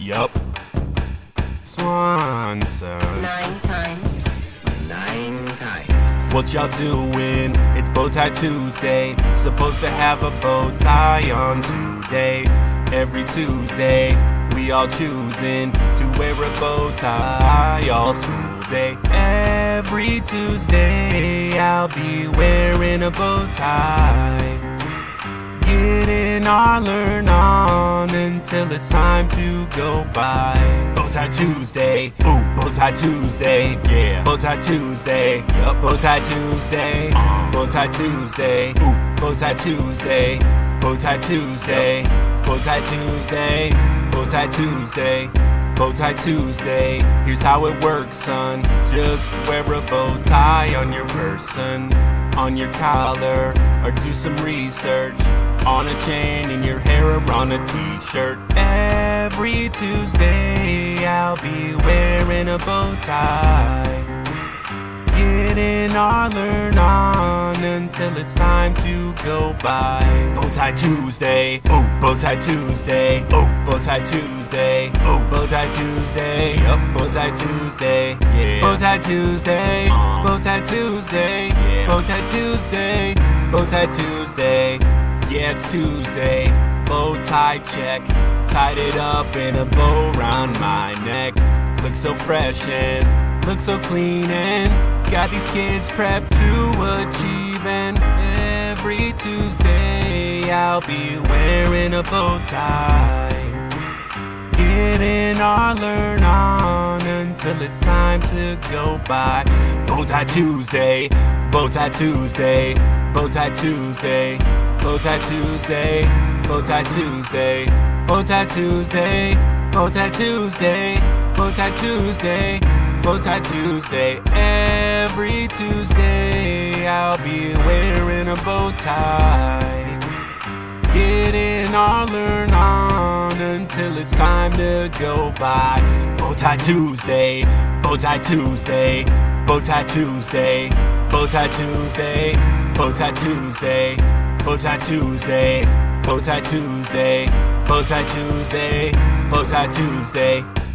Yup. Swanson. 9 times. 9 times. What y'all doing? It's Bowtie Tuesday. Supposed to have a bow tie on today. Every Tuesday, we all choosing to wear a bow tie all school day. Every Tuesday, I'll be wearing a bow tie. Getting our learn on until it's time to go by. Bowtie Tuesday, ooh, Bowtie Tuesday, yeah. Bowtie Tuesday, yup. Bowtie Tuesday, Bowtie Tuesday, ooh, Bowtie Tuesday, Bowtie Tuesday, Bowtie Tuesday, Bowtie Tuesday, Bowtie Tuesday. Here's how it works, son. Just wear a bow tie on your person, on your collar, or do some research. On a chain, in your hair, or on a t-shirt. Every Tuesday, I'll be wearing a bow tie. Getting our learn on until it's time to go by. Bowtie Tuesday, oh, Bowtie Tuesday, oh, Bowtie Tuesday, oh, Bowtie Tuesday, yup, Bowtie Tuesday, yeah. Bowtie Tuesday, Bowtie Tuesday, yeah. Bowtie Tuesday, Bowtie Tuesday. Yeah, it's Tuesday, bow tie check. Tied it up in a bow around my neck. Look so fresh and look so clean, and got these kids prepped to achieve. And every Tuesday, I'll be wearing a bow tie. Getting our learn on until it's time to go by. Bowtie Tuesday, Bowtie Tuesday, Bowtie Tuesday, Bowtie Tuesday, Bowtie Tuesday, Bowtie Tuesday, Bowtie Tuesday, Bowtie Tuesday, Bowtie Tuesday. Every Tuesday, I'll be wearing a bow tie. Getting our learn on until it's time to go by. Bowtie Tuesday, Bowtie Tuesday, Bowtie Tuesday, Bowtie Tuesday, Bowtie Tuesday, Bowtie Tuesday, Bowtie Tuesday, Bowtie Tuesday, Bowtie Tuesday.